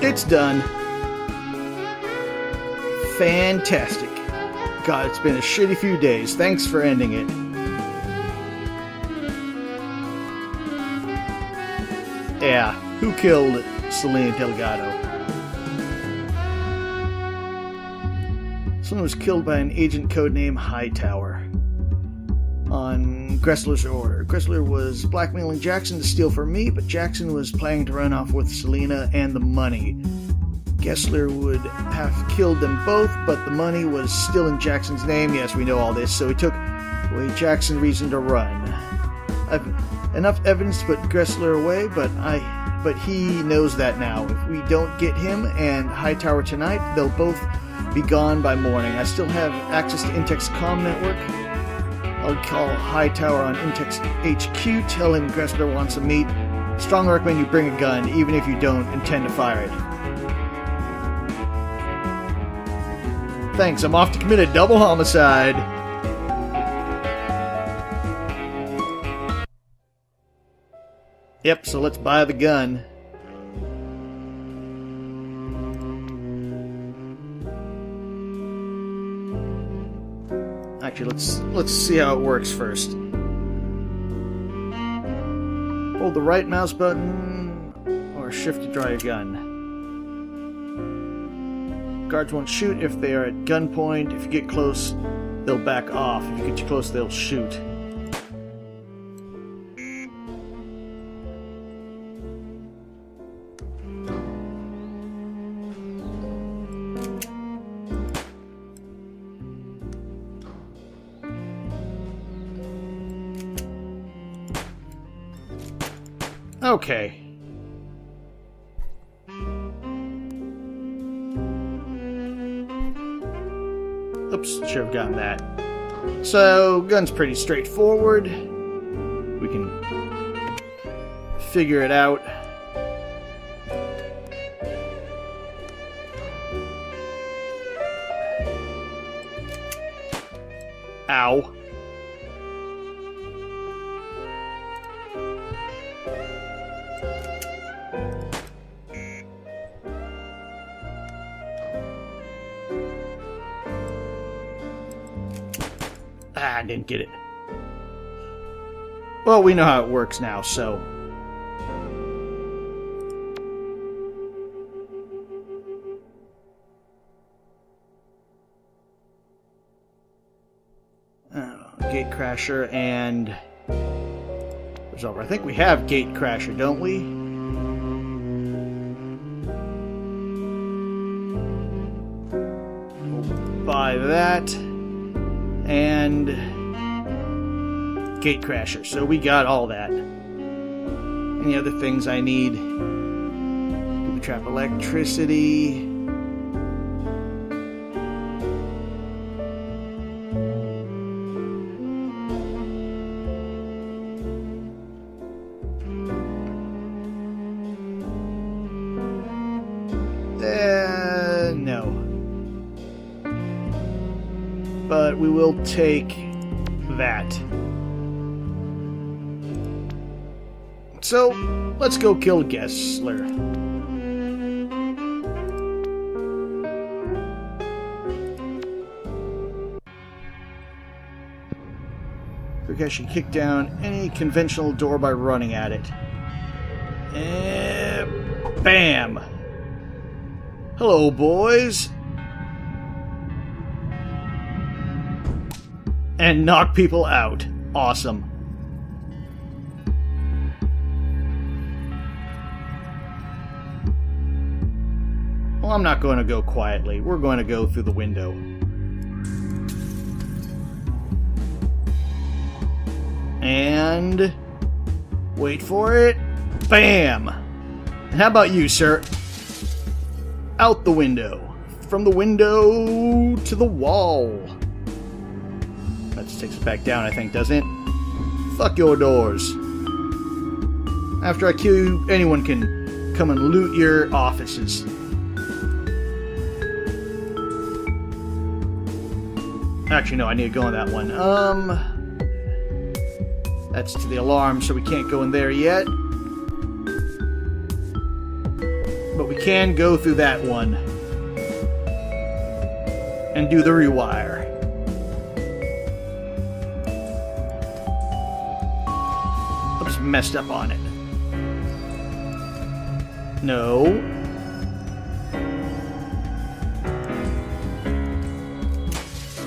It's done. Fantastic. God, it's been a shitty few days. Thanks for ending it. Yeah, who killed Selena Delgado? Someone was killed by an agent codenamed Hightower on Gressler's order. Gressler was blackmailing Jackson to steal from me, but Jackson was planning to run off with Selena and the money. Gressler would have killed them both, but the money was still in Jackson's name. Yes, we know all this, so he took away Jackson's reason to run. I've enough evidence to put Gressler away, but he knows that now. If we don't get him and Hightower tonight, they'll both be gone by morning. I still have access to Intex comm network. I'll call Hightower on Intex HQ, tell him Gressler wants to meet. Strongly recommend you bring a gun, even if you don't intend to fire it. Thanks, I'm off to commit a double homicide. Yep, so let's buy the gun. Actually, let's see how it works first. Hold the right mouse button or shift to draw your gun. Guards won't shoot if they are at gunpoint. If you get close, they'll back off. If you get too close, they'll shoot. Okay. Oops, should have gotten that. So, gun's pretty straightforward. We can figure it out. Ow. I didn't get it. Well, we know how it works now, so. Gatecrasher and resolver. I think we have Gatecrasher, don't we? We'll buy that. And Gatecrasher. So we got all that. Any other things I need? Booby trap electricity. No. But we will take that. So, let's go kill Gressler. Gressler should kick down any conventional door by running at it. And bam! Hello, boys! And knock people out. Awesome. Well, I'm not going to go quietly. We're going to go through the window. And wait for it. Bam! And how about you, sir? Out the window. From the window to the wall. That just takes it back down, I think, doesn't it? Fuck your doors. After I kill you, anyone can come and loot your offices. Actually, no, I need to go on that one. That's to the alarm, so we can't go in there yet. but we can go through that one and do the rewire. Oops, messed up on it. No.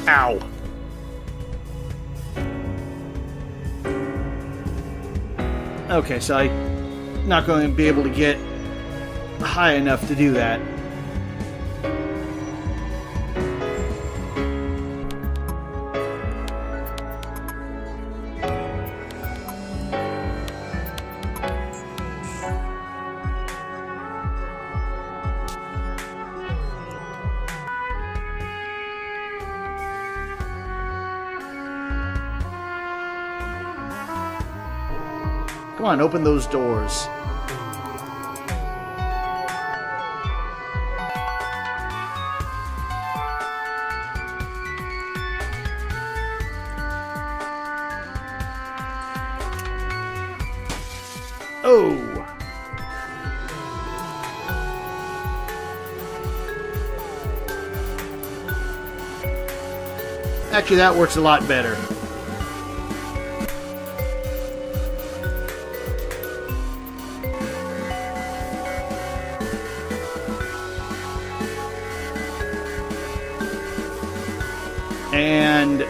Ow. Okay, so I'm not going to be able to get high enough to do that. Come on, open those doors. Oh! Actually, that works a lot better. And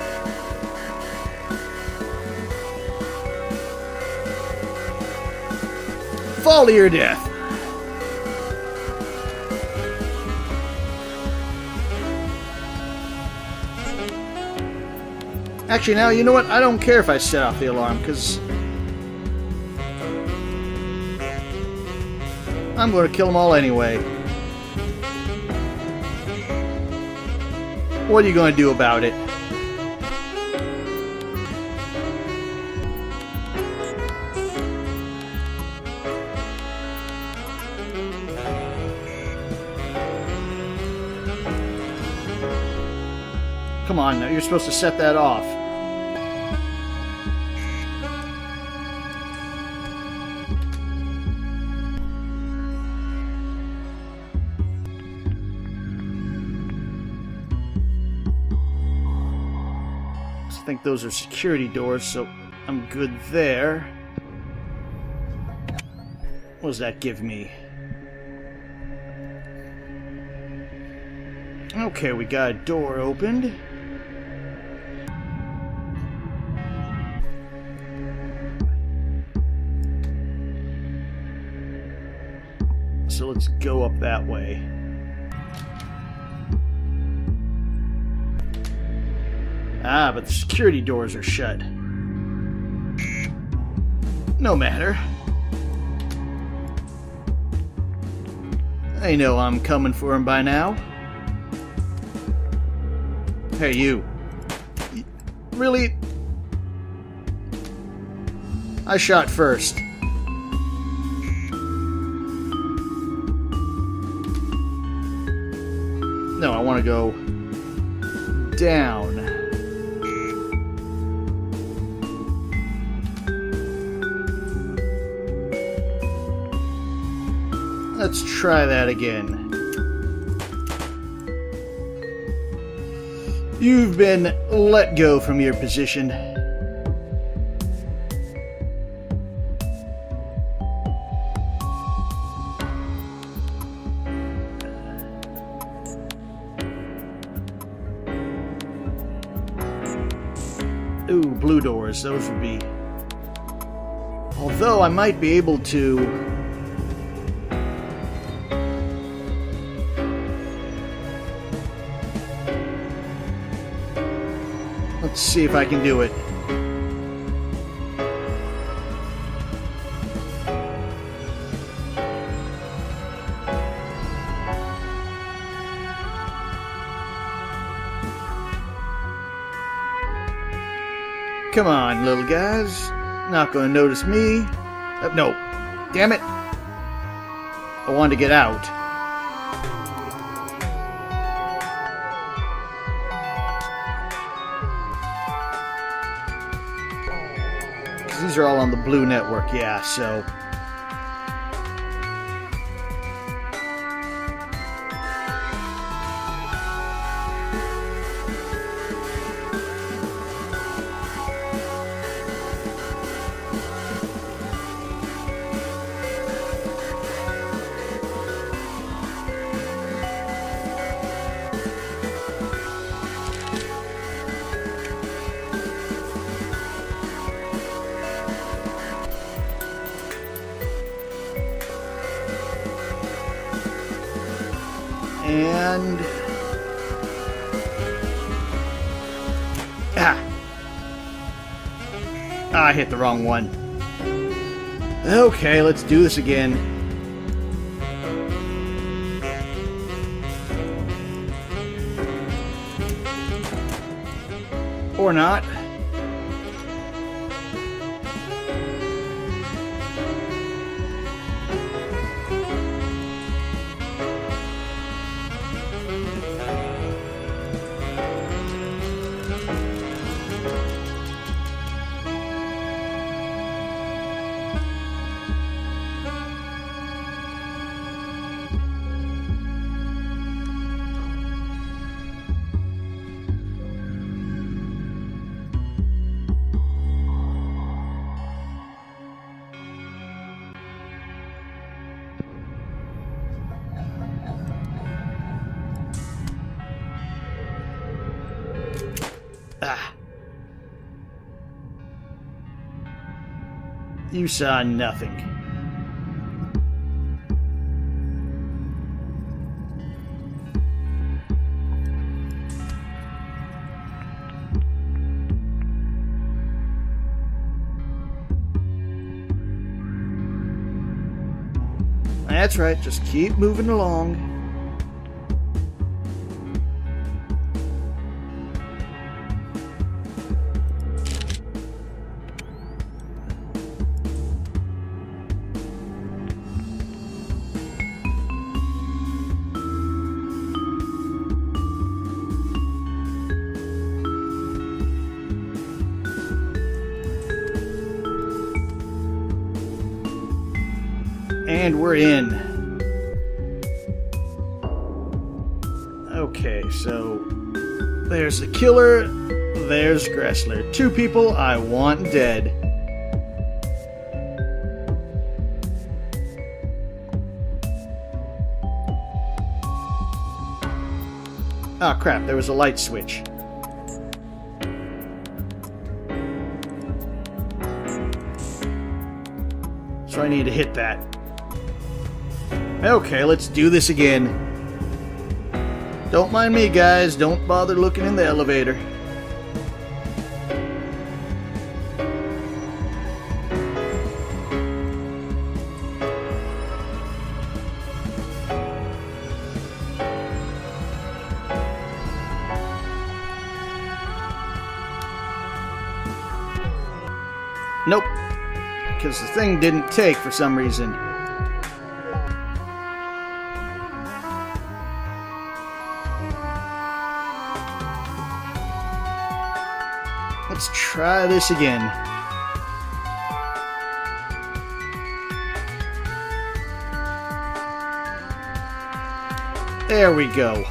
fall to your death. Actually, now, you know what? I don't care if I set off the alarm, because I'm going to kill them all anyway. What are you going to do about it? Come on, now you're supposed to set that off. I think those are security doors, so I'm good there. What does that give me? Okay, we got a door opened. So let's go up that way. Ah, but the security doors are shut. No matter. They know I'm coming for them by now. Hey, you. Really? I shot first. No, I want to go down. Let's try that again. You've been let go from your position. Ooh, blue doors. Those would be... Although I might be able to... Let's see if I can do it. Come on, little guys. Not gonna notice me. No. Damn it. I wanted to get out. These are all on the blue network, yeah, so... and I hit the wrong one. Okay, let's do this again. Or not. You saw nothing. That's right, just keep moving along. And we're in. Okay, so there's the killer, there's Gressler. Two people I want dead. Ah, crap, there was a light switch. So I need to hit that. Okay, let's do this again. Don't mind me, guys. Don't bother looking in the elevator. Nope. Because the thing didn't take for some reason. Let's try this again. There we go.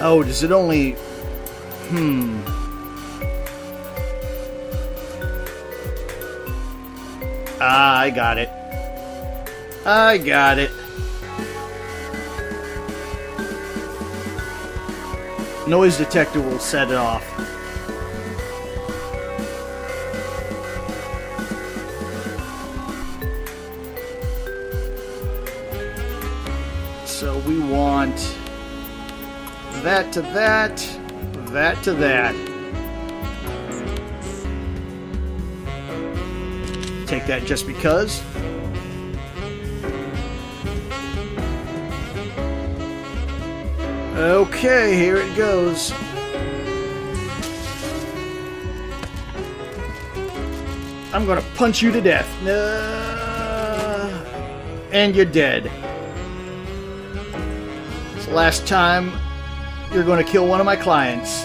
Oh, does it only... Ah, I got it. I got it. Noise detector will set it off. So we want that to that, that to that. Take that just because. Okay, here it goes. I'm gonna punch you to death. And you're dead. It's the last time you're gonna kill one of my clients.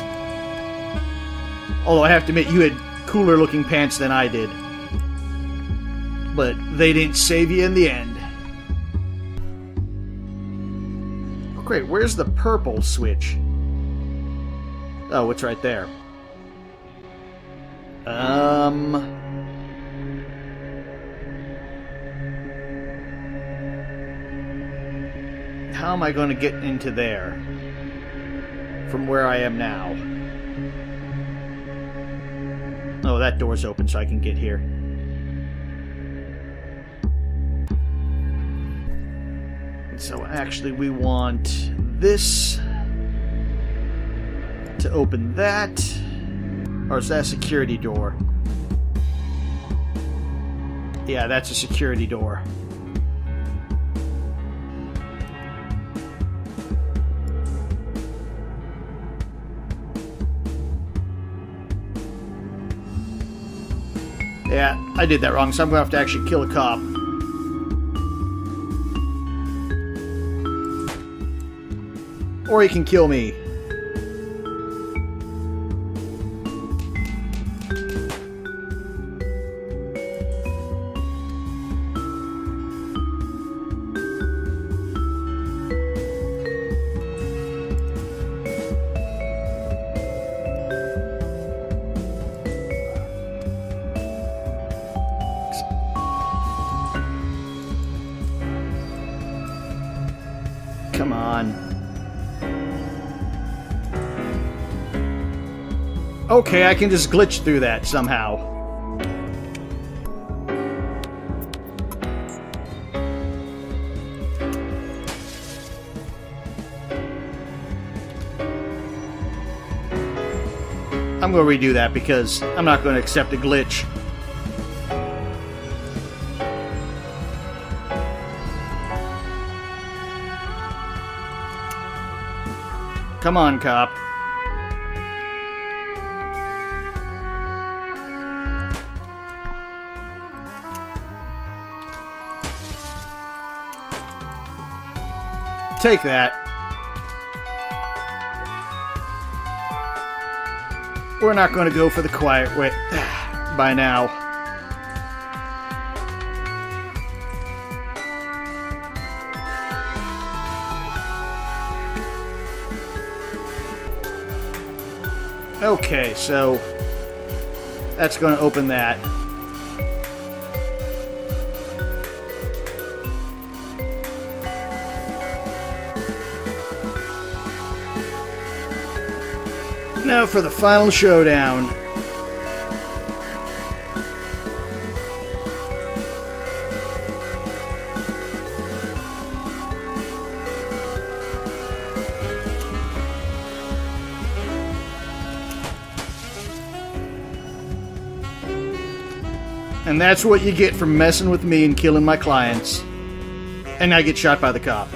Although I have to admit, you had cooler looking pants than I did. But they didn't save you in the end. Great, where's the purple switch? Oh, it's right there. How am I going to get into there from where I am now? Oh, that door's open so I can get here. So actually we want this to open that. Or is that a security door? Yeah, that's a security door. Yeah, I did that wrong, so I'm going to have to actually kill a cop. Or he can kill me. Come on. Okay, I can just glitch through that somehow. I'm gonna redo that because I'm not gonna accept a glitch. Come on, cop. Take that. We're not going to go for the quiet way by now. Okay, so that's going to open that. Now for the final showdown. And that's what you get for messing with me and killing my clients. And I get shot by the cop.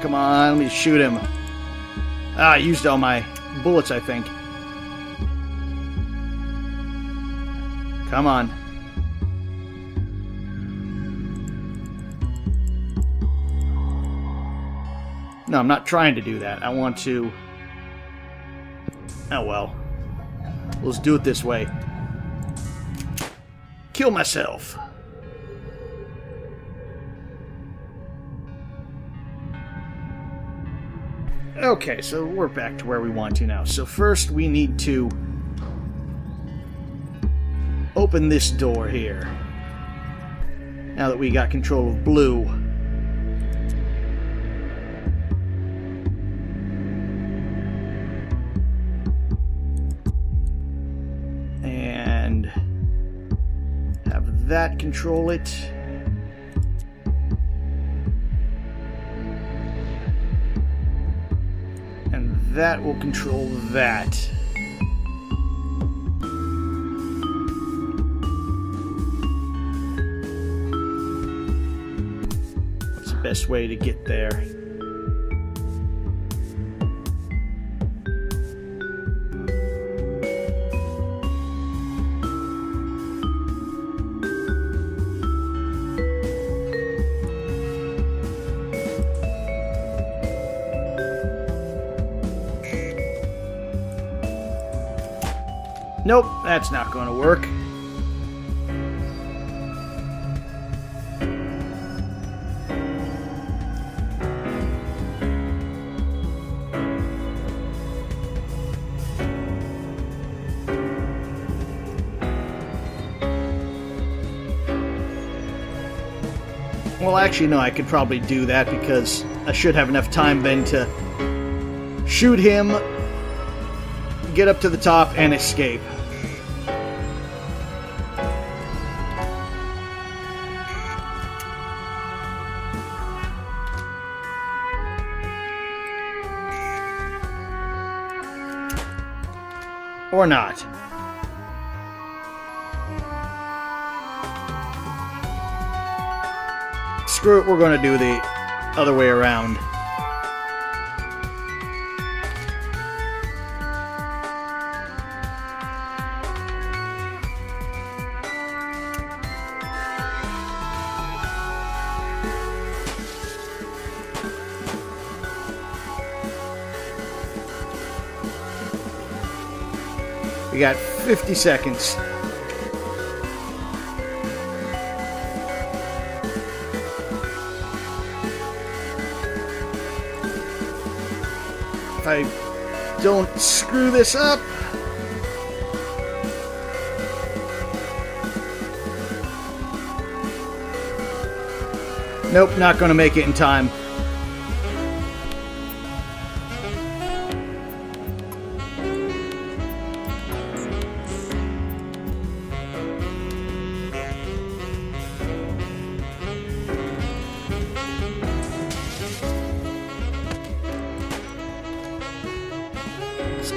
Come on, let me shoot him. Ah, I used all my bullets, I think. Come on. No, I'm not trying to do that. I want to... Oh, well. Let's do it this way. Kill myself. Okay, so we're back to where we want to now. So first we need to open this door here. Now that we got control of blue. And have that control it. That will control that. What's the best way to get there? Nope, that's not going to work. Well, actually, no, I could probably do that because I should have enough time then to shoot him, get up to the top, and escape. Or not. Screw it, we're going to do the other way around. We got 50 seconds. If I don't screw this up. Nope, not going to make it in time.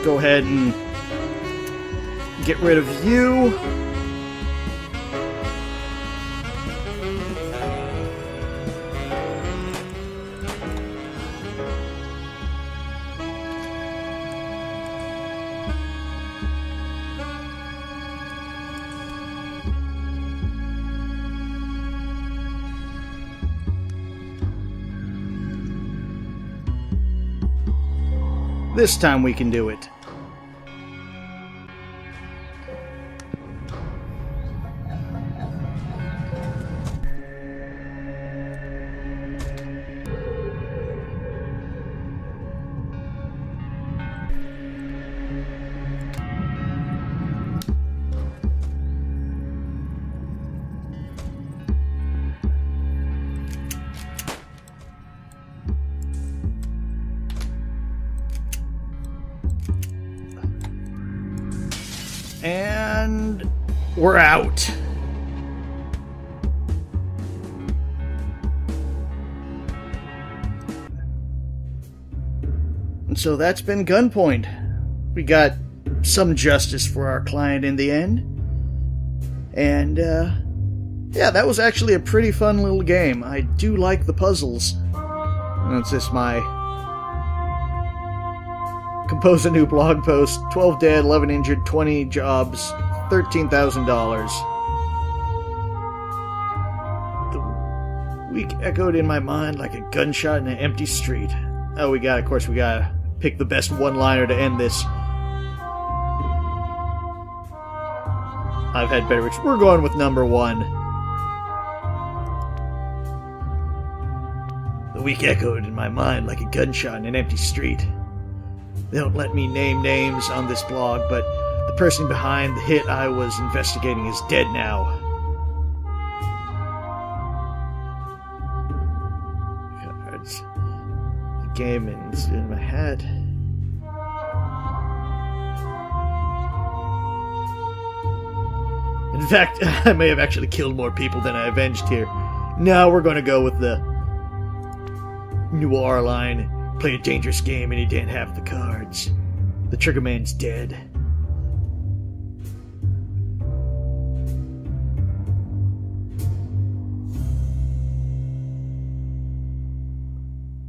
Go ahead and get rid of you. This time we can do it. And we're out. And so that's been Gunpoint. We got some justice for our client in the end. And, yeah, that was actually a pretty fun little game. I do like the puzzles. And it's just my... compose a new blog post, 12 dead, 11 injured, 20 jobs, $13,000. The week echoed in my mind like a gunshot in an empty street. Oh, of course, we gotta pick the best one-liner to end this. I've had better weeks. We're going with number 1. The week echoed in my mind like a gunshot in an empty street. They don't let me name names on this blog, but the person behind the hit I was investigating is dead now. Cards. The game is in my head. In fact, I may have actually killed more people than I avenged here. Now we're going to go with the noir line. Played a dangerous game and he didn't have the cards. The trigger man's dead.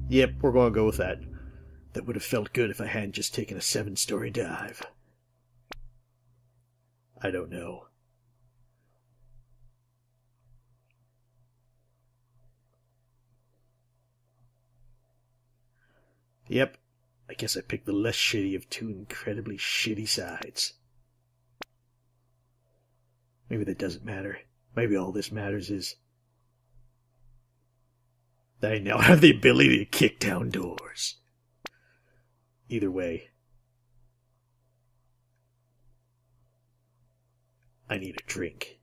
Yep, we're gonna go with that. That would have felt good if I hadn't just taken a 7-story dive. I don't know. Yep, I guess I picked the less shitty of two incredibly shitty sides. Maybe that doesn't matter. Maybe all this matters is that I now have the ability to kick down doors. Either way, I need a drink.